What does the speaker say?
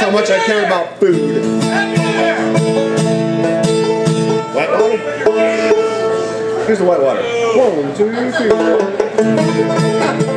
That's how much I care about food. White water? Here's the white water. 1, 2, 3, 4.